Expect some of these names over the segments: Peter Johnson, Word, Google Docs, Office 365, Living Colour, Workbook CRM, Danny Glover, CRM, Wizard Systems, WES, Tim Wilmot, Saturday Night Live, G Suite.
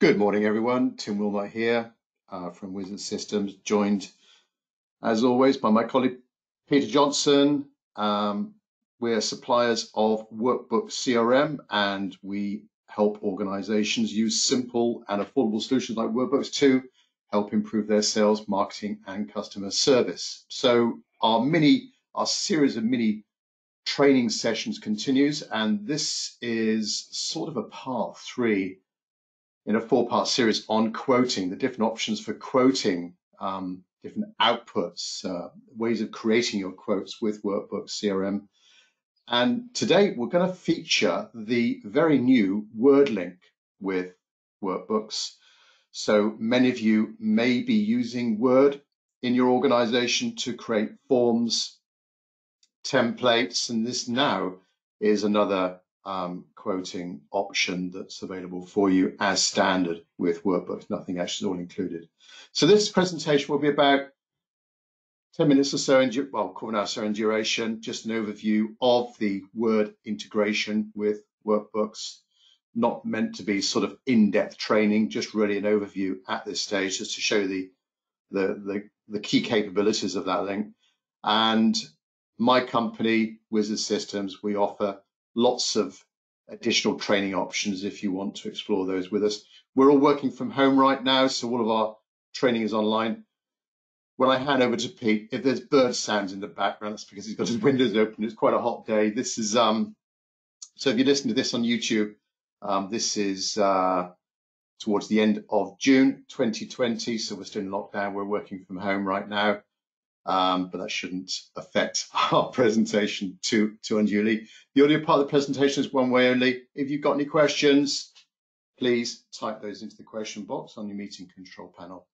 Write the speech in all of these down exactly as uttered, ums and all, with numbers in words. Good morning, everyone. Tim Wilmot here uh, from Wizard Systems, joined as always by my colleague Peter Johnson. Um, we're suppliers of Workbook C R M, and we help organizations use simple and affordable solutions like Workbooks to help improve their sales, marketing, and customer service. So our mini, our series of mini training sessions continues, and this is sort of a part three in a four-part series on quoting, the different options for quoting, um, different outputs, uh, ways of creating your quotes with Workbook C R M. And today we're going to feature the very new Word link with Workbooks. So many of you may be using Word in your organization to create forms, templates, and this now is another Um, quoting option that's available for you as standard with Workbooks. Nothing actually is all included. So this presentation will be about ten minutes or so in, well, quarter hour or so in duration, just an overview of the Word integration with Workbooks. Not meant to be sort of in-depth training, just really an overview at this stage, just to show the the the, the key capabilities of that link. And my company, Wizard Systems, we offer lots of additional training options if you want to explore those with us. We're all working from home right now, so all of our training is online. When I hand over to Pete, if there's bird sounds in the background, that's because he's got his windows open. It's quite a hot day. This is, um, so if you listen to this on YouTube, um, this is uh, towards the end of June twenty twenty, so we're still in lockdown. We're working from home right now. Um, but that shouldn't affect our presentation too, too unduly. The audio part of the presentation is one way only. If you've got any questions, please type those into the question box on your meeting control panel,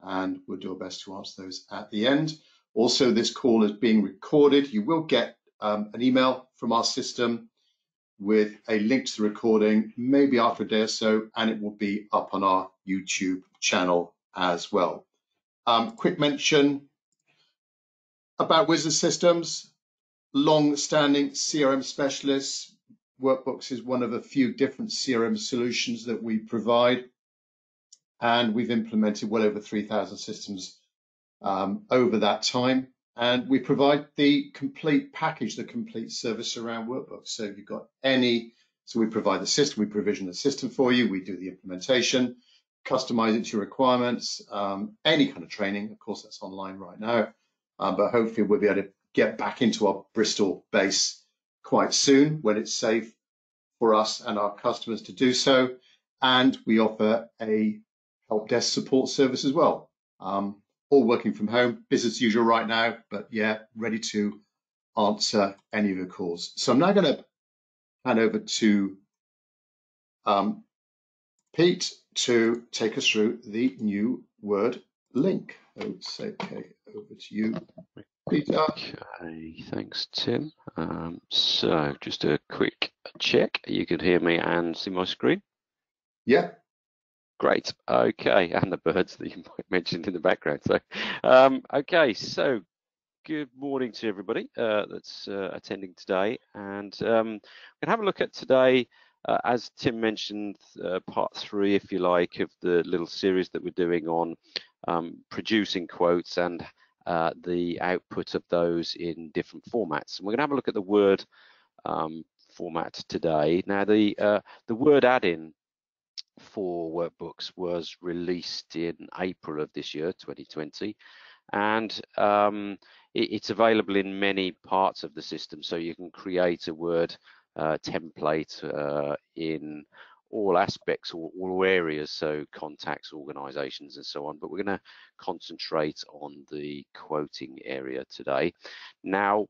and we'll do our best to answer those at the end. Also, this call is being recorded. You will get um, an email from our system with a link to the recording, maybe after a day or so, and it will be up on our YouTube channel as well. Um, quick mention about Wizard Systems, long-standing C R M specialists. Workbooks is one of a few different C R M solutions that we provide, and we've implemented well over three thousand systems um, over that time, and we provide the complete package, the complete service around Workbooks. So if you've got any, so we provide the system, we provision the system for you, we do the implementation, customize it to your requirements, um, any kind of training, of course that's online right now. Um, but hopefully we'll be able to get back into our Bristol base quite soon when it's safe for us and our customers to do so. And we offer a help desk support service as well. Um, all working from home, business as usual right now, but yeah, ready to answer any of your calls. So I'm now going to hand over to um, Pete to take us through the new Word link. Oh, it's okay. Over to you, Peter. Okay, thanks, Tim. Um, so, just a quick check. You can hear me and see my screen? Yeah. Great. Okay, and the birds that you mentioned in the background. So, um, okay, so good morning to everybody uh, that's uh, attending today. And um, I'm going to have a look at today, uh, as Tim mentioned, uh, part three, if you like, of the little series that we're doing on um, producing quotes and Uh, the output of those in different formats. And we're going to have a look at the Word um, format today. Now, the uh, the Word add-in for Workbooks was released in April of this year, twenty twenty, and um, it, it's available in many parts of the system. So you can create a Word uh, template uh, in all aspects or all areas, so contacts, organizations, and so on, but we're going to concentrate on the quoting area today. Now,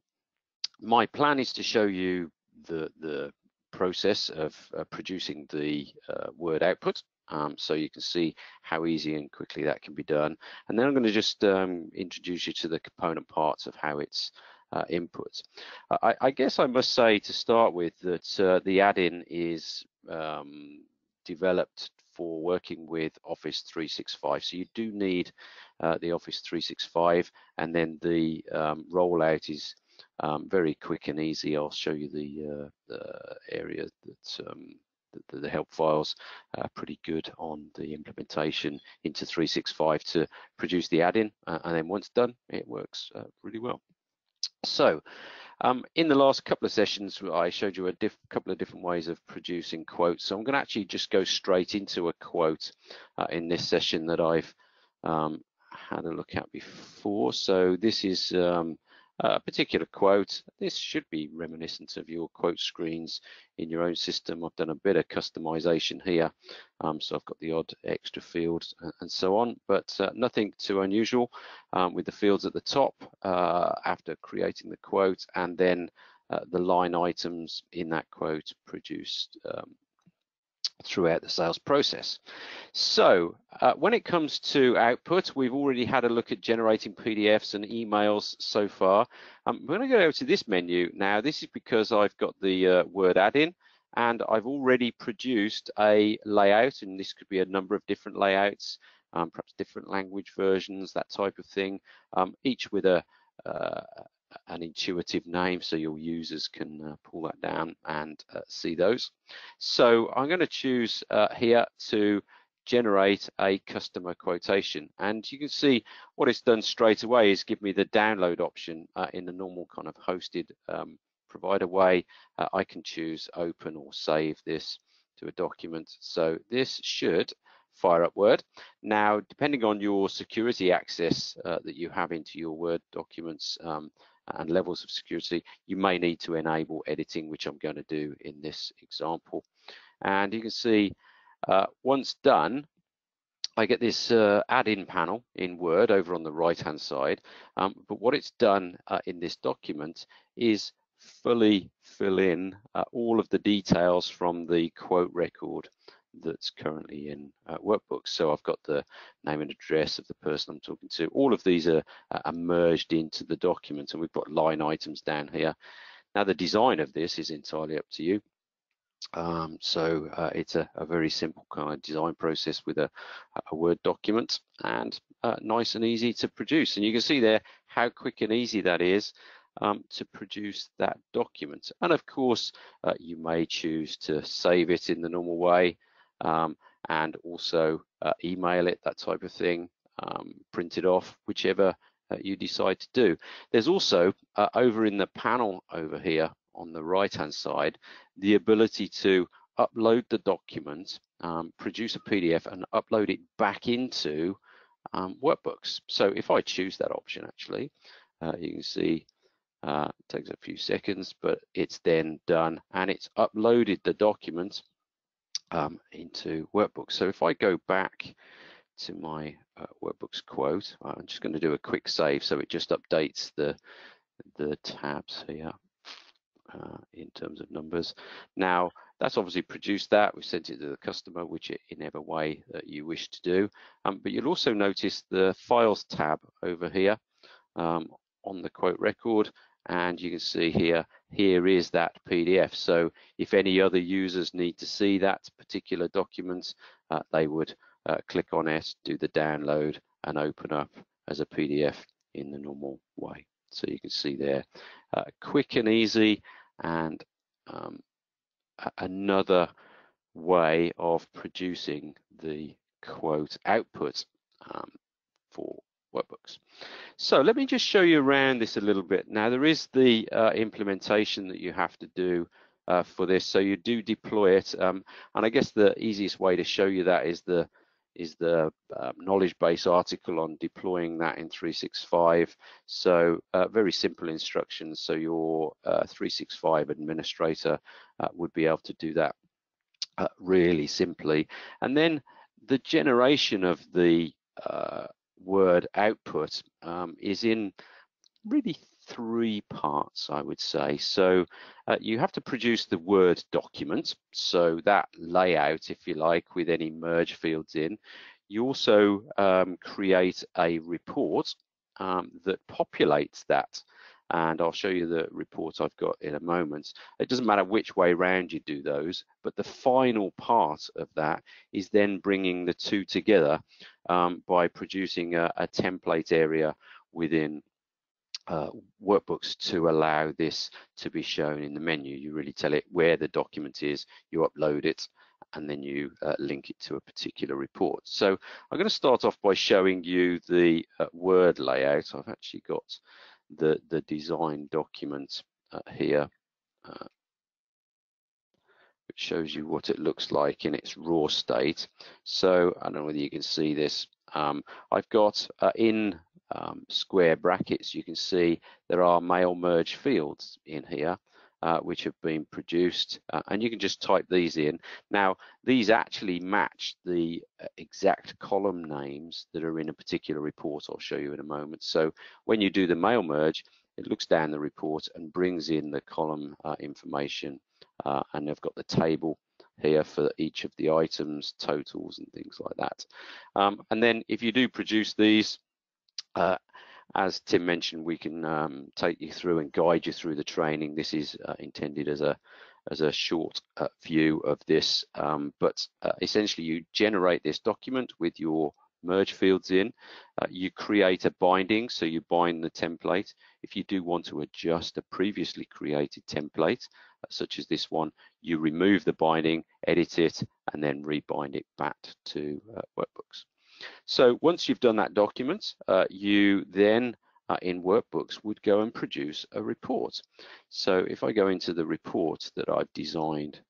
my plan is to show you the the process of uh, producing the uh, Word output, um, so you can see how easy and quickly that can be done, and then I'm going to just um, introduce you to the component parts of how it's Uh, inputs. I, I guess I must say to start with that uh, the add-in is um, developed for working with Office three sixty-five. So you do need uh, the Office three sixty-five, and then the um, rollout is um, very quick and easy. I'll show you the, uh, the area that um, the, the help files are pretty good on the implementation into three sixty-five to produce the add-in, uh, and then once done, it works uh, really well. So um, in the last couple of sessions, I showed you a diff couple of different ways of producing quotes. So I'm going to actually just go straight into a quote uh, in this session that I've um, had a look at before. So this is um, a particular quote. This should be reminiscent of your quote screens in your own system. I've done a bit of customization here, um, so I've got the odd extra fields and so on, but uh, nothing too unusual um, with the fields at the top uh, after creating the quote, and then uh, the line items in that quote produced um, throughout the sales process. So uh, when it comes to output, we've already had a look at generating P D Fs and emails so far. Um, I'm going to go to this menu now. This is because I've got the uh, Word add-in, and I've already produced a layout, and this could be a number of different layouts, um, perhaps different language versions, that type of thing, um, each with a uh, an intuitive name, so your users can uh, pull that down and uh, see those. So I'm going to choose uh, here to generate a customer quotation, and you can see what it's done straight away is give me the download option uh, in the normal kind of hosted um, provider way. Uh, I can choose open or save this to a document, so this should fire up Word. Now, depending on your security access uh, that you have into your Word documents, um, and levels of security, you may need to enable editing, which I'm going to do in this example. And you can see uh, once done, I get this uh, add-in panel in Word over on the right hand side, um, but what it's done uh, in this document is fully fill in uh, all of the details from the quote record that's currently in uh, Workbook. So I've got the name and address of the person I'm talking to. All of these are, are merged into the document, and we've got line items down here. Now, the design of this is entirely up to you. Um, so uh, it's a, a very simple kind of design process with a, a Word document, and uh, nice and easy to produce. And you can see there how quick and easy that is Um, to produce that document. And of course, uh, you may choose to save it in the normal way, um, and also uh, email it, that type of thing, um, print it off, whichever uh, you decide to do. There's also uh, over in the panel over here on the right hand side, the ability to upload the document, um, produce a P D F and upload it back into um, Workbooks. So if I choose that option, actually, uh, you can see Uh, it takes a few seconds, but it's then done, and it's uploaded the document um, into Workbook. So if I go back to my uh, Workbook's quote, I'm just going to do a quick save, so it just updates the the tabs here uh, in terms of numbers. Now, that's obviously produced that. We've sent it to the customer, which it, in every way that you wish to do. Um, but you'll also notice the Files tab over here um, on the quote record. And you can see here, here is that P D F. So if any other users need to see that particular document, uh, they would uh, click on it, do the download, and open up as a P D F in the normal way. So you can see there, uh, quick and easy, and um, another way of producing the quote output um, for Workbooks. So let me just show you around this a little bit. Now, there is the uh, implementation that you have to do uh, for this, so you do deploy it, um, and I guess the easiest way to show you that is the is the uh, knowledge base article on deploying that in three sixty-five. So uh, very simple instructions, so your uh, three sixty-five administrator uh, would be able to do that uh, really simply. And then the generation of the uh, Word output um, is in really three parts, I would say. So uh, you have to produce the Word document, so that layout, if you like, with any merge fields in. You also um, create a report um, that populates that, and I'll show you the report I've got in a moment. It doesn't matter which way around you do those, but the final part of that is then bringing the two together um, by producing a, a template area within uh, workbooks to allow this to be shown in the menu. You really tell it where the document is, you upload it, and then you uh, link it to a particular report. So I'm going to start off by showing you the uh, Word layout. I've actually got the, the design document uh, here, uh, which shows you what it looks like in its raw state. So I don't know whether you can see this. Um, I've got uh, in um, square brackets, you can see there are mail merge fields in here, Uh, which have been produced, uh, and you can just type these in. Now, these actually match the exact column names that are in a particular report I'll show you in a moment. So when you do the mail merge, it looks down the report and brings in the column uh, information, uh, and they've got the table here for each of the items, totals and things like that. Um, and then if you do produce these, uh, as Tim mentioned, we can um, take you through and guide you through the training. This is uh, intended as a as a short uh, view of this, um, but uh, essentially you generate this document with your merge fields in. Uh, you create a binding, so you bind the template. If you do want to adjust a previously created template, uh, such as this one, you remove the binding, edit it, and then rebind it back to uh, workbooks. So once you've done that document, uh, you then uh, in Workbooks would go and produce a report. So if I go into the report that I've designed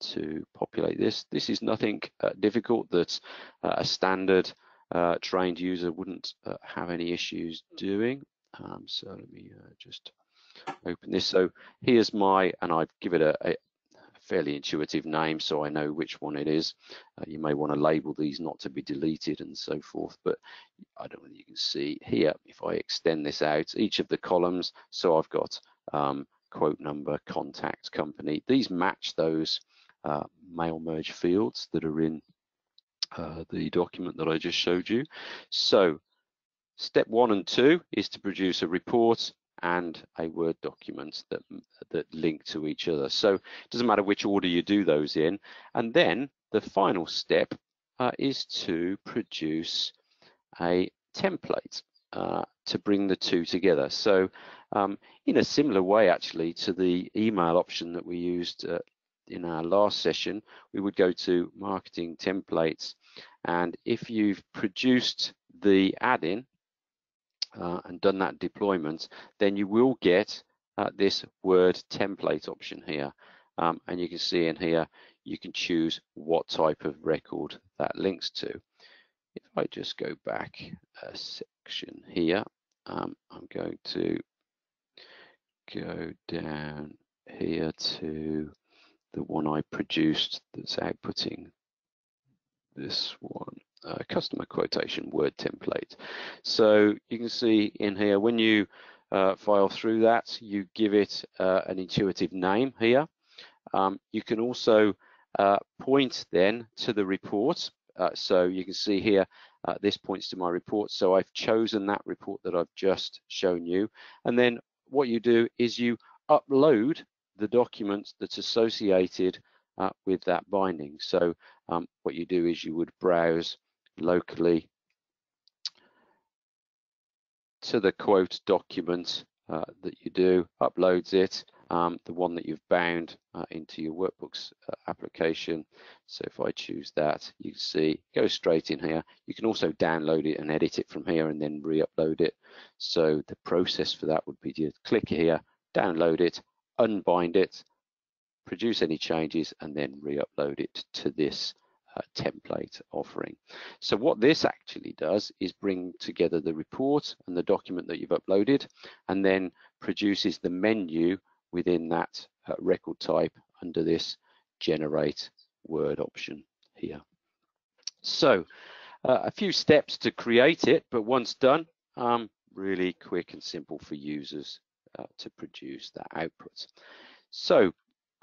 to populate this, this is nothing uh, difficult that uh, a standard uh, trained user wouldn't uh, have any issues doing. Um, so let me uh, just open this. So here's my, and I've given it a, a fairly intuitive name, so I know which one it is. Uh, you may want to label these not to be deleted and so forth, but I don't know if you can see here, if I extend this out, each of the columns, so I've got um, quote number, contact, company. These match those uh, mail merge fields that are in uh, the document that I just showed you. So step one and two is to produce a report and a Word document that that link to each other. So it doesn't matter which order you do those in. And then the final step uh, is to produce a template uh, to bring the two together. So um, in a similar way, actually, to the email option that we used uh, in our last session, we would go to marketing templates. And if you've produced the add-in, Uh, and done that deployment, then you will get uh, this Word template option here, um, and you can see in here you can choose what type of record that links to. If I just go back a section here, um, I'm going to go down here to the one I produced that's outputting this one. Uh, customer quotation Word template. So you can see in here when you uh, file through that, you give it uh, an intuitive name here. Um, you can also uh, point then to the report. Uh, so you can see here, uh, this points to my report. So I've chosen that report that I've just shown you. And then what you do is you upload the document that's associated uh, with that binding. So um, what you do is you would browse locally to the quote document uh, that you do, uploads it, um, the one that you've bound uh, into your Workbooks uh, application. So if I choose that, you can see, go straight in here. You can also download it and edit it from here and then re-upload it. So the process for that would be to click here, download it, unbind it, produce any changes, and then re-upload it to this Uh, template offering. So what this actually does is bring together the report and the document that you've uploaded, and then produces the menu within that uh, record type under this generate Word option here. So uh, a few steps to create it, but once done, um, really quick and simple for users uh, to produce that output. So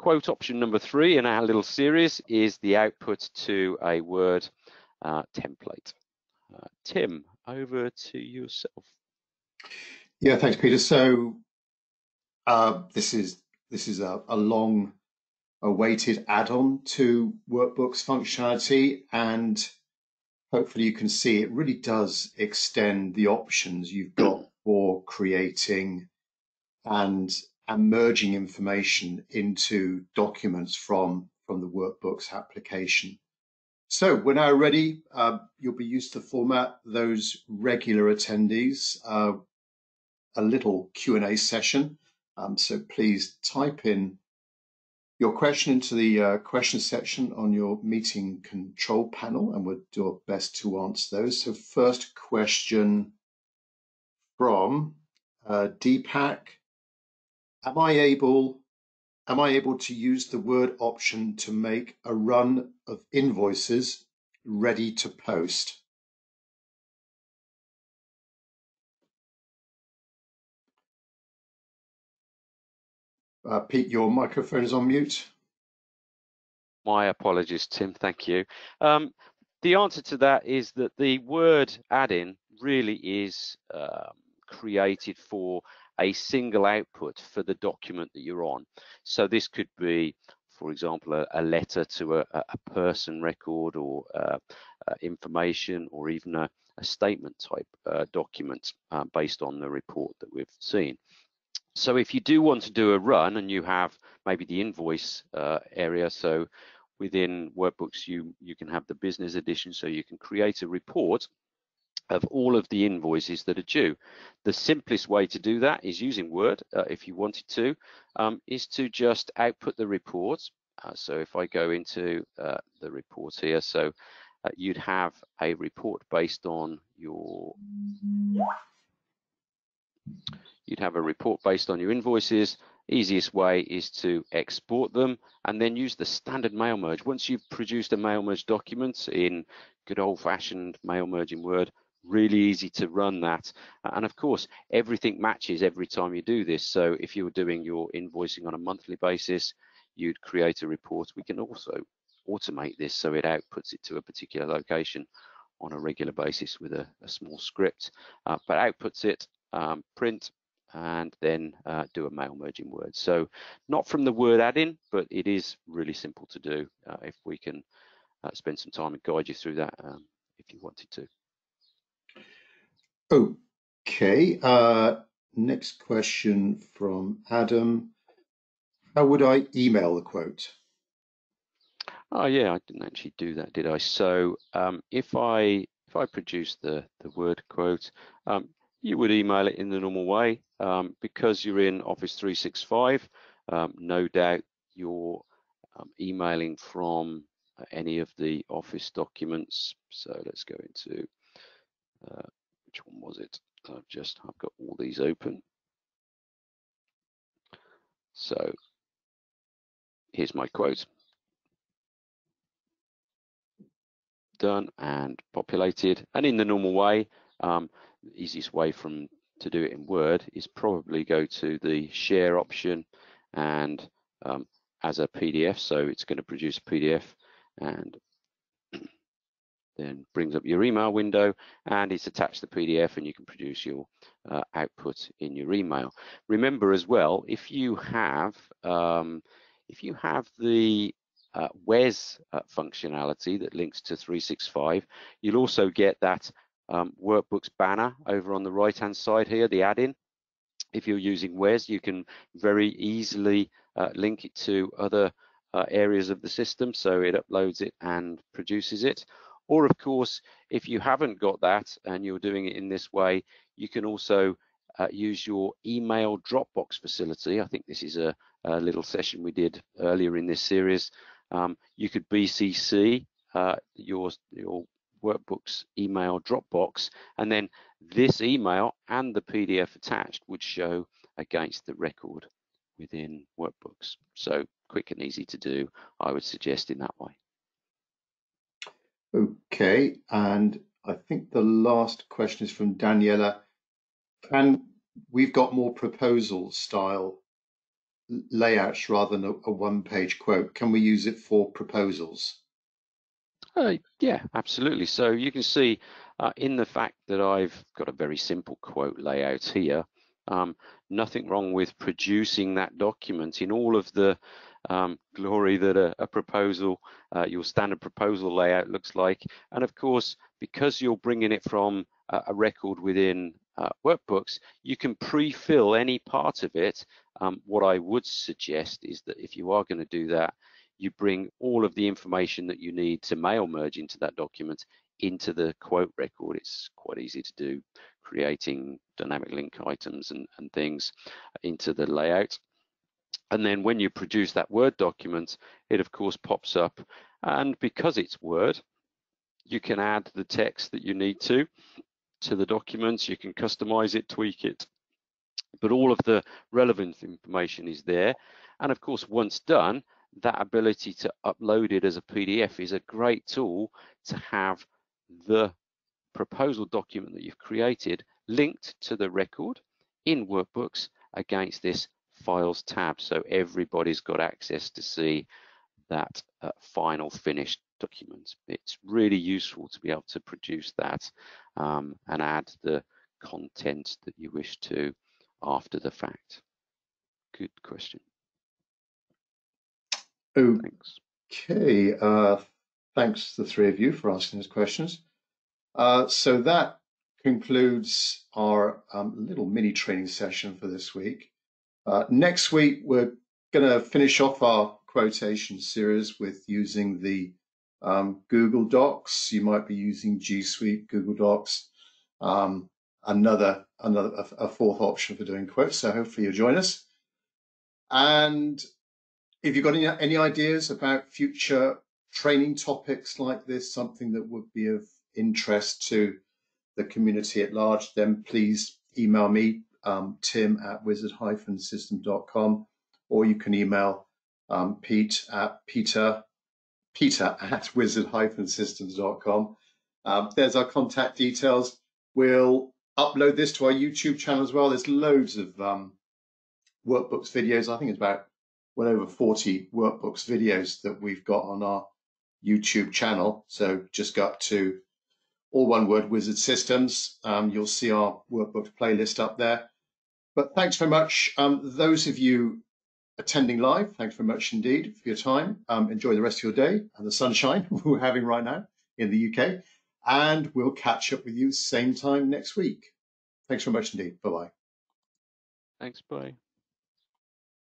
quote option number three in our little series is the output to a Word uh, template. Uh, Tim, over to yourself. Yeah, thanks, Peter. So uh, this is this is a, a long awaited add-on to Workbooks functionality, and hopefully you can see it really does extend the options you've got for creating and, and merging information into documents from, from the Workbooks application. So we're now ready. Uh, you'll be used to format those regular attendees, uh, a little Q and A session. Um, so please type in your question into the uh, question section on your meeting control panel, and we'll do our best to answer those. So first question from uh, Deepak. Am I able, am I able to use the Word option to make a run of invoices ready to post? Uh, Pete, your microphone is on mute. My apologies, Tim. Thank you. Um, the answer to that is that the Word add-in really is uh, created for a single output for the document that you're on. So this could be, for example, a, a letter to a, a person record, or uh, uh, information, or even a, a statement type uh, document uh, based on the report that we've seen. So if you do want to do a run and you have maybe the invoice uh, area, so within Workbooks, you, you can have the business edition, so you can create a report of all of the invoices that are due. The simplest way to do that is using Word, uh, if you wanted to, um, is to just output the report. Uh, so if I go into uh, the report here, so uh, you'd have a report based on your... You'd have a report based on your invoices. Easiest way is to export them and then use the standard mail merge. Once you've produced a mail merge document in good old-fashioned mail merge in Word, really easy to run that. And of course, everything matches every time you do this. So if you were doing your invoicing on a monthly basis, you'd create a report. We can also automate this so it outputs it to a particular location on a regular basis with a, a small script, uh, but outputs it, um, print, and then uh, do a mail merge in Word. So not from the Word add-in, but it is really simple to do. Uh, if we can uh, spend some time and guide you through that, um, if you wanted to. Okay, uh, next question from Adam. How would I email the quote? Oh yeah, I didn't actually do that, did I? So um, if I if I produce the, the Word quote, um, you would email it in the normal way. Um, because you're in Office three sixty-five, um, no doubt you're um, emailing from any of the Office documents. So let's go into, uh, which one was it? I've just, I've got all these open. So here's my quote. Done and populated, and in the normal way. Um, the easiest way from to do it in Word is probably go to the share option and um, as a P D F, so it's going to produce a P D F and then brings up your email window, and it's attached to the P D F, and you can produce your uh, output in your email. Remember as well, if you have um, if you have the uh, W E S uh, functionality that links to three sixty-five, you'll also get that Um, Workbooks banner over on the right hand side here, the add-in. If you're using W E S, you can very easily uh, link it to other uh, areas of the system, so it uploads it and produces it. Or of course, if you haven't got that and you're doing it in this way, you can also uh, use your email Dropbox facility. I think this is a, a little session we did earlier in this series. Um, you could B C C uh, your, your Workbooks email Dropbox, and then this email and the P D F attached would show against the record within Workbooks. So quick and easy to do, I would suggest, in that way. Okay, and I think the last question is from Daniela. And we've got more proposal style layouts rather than a one-page quote. Can we use it for proposals? Uh, yeah, absolutely. So you can see uh, in the fact that I've got a very simple quote layout here, um, nothing wrong with producing that document in all of the um, glory that a, a proposal, uh, your standard proposal layout looks like. And of course, because you're bringing it from a, a record within uh, workbooks, you can pre-fill any part of it. Um, what I would suggest is that if you are going to do that, you bring all of the information that you need to mail merge into that document into the quote record. It's quite easy to do, creating dynamic link items and, and things into the layout. And then when you produce that Word document, it of course pops up. And because it's Word, you can add the text that you need to to the documents. You can customize it, tweak it, but all of the relevant information is there. And of course, once done, that ability to upload it as a P D F is a great tool to have the proposal document that you've created linked to the record in Workbooks against this Files tab, so everybody's got access to see that uh, final finished document. It's really useful to be able to produce that um, and add the content that you wish to after the fact. Good question. Okay, thanks, uh, thanks to the three of you for asking those questions. Uh, so that concludes our um, little mini training session for this week. Uh, next week, we're going to finish off our quotation series with using the um, Google Docs. You might be using G Suite, Google Docs, um, another another a fourth option for doing quotes. So hopefully you'll join us. And if you've got any, any ideas about future training topics like this, something that would be of interest to the community at large, then please email me. Um, Tim at wizard dash system dot com, or you can email um, Pete at Peter Peter at wizard dash systems dot com. Um, there's our contact details. We'll upload this to our YouTube channel as well. There's loads of um, workbooks videos. I think it's about well over forty workbooks videos that we've got on our YouTube channel. So just go up to all one word Wizard Systems. Um, you'll see our workbook playlist up there. But thanks very much. Um, those of you attending live, thanks very much indeed for your time. Um, enjoy the rest of your day and the sunshine we're having right now in the U K. And we'll catch up with you same time next week. Thanks very much indeed. Bye-bye. Thanks, bye.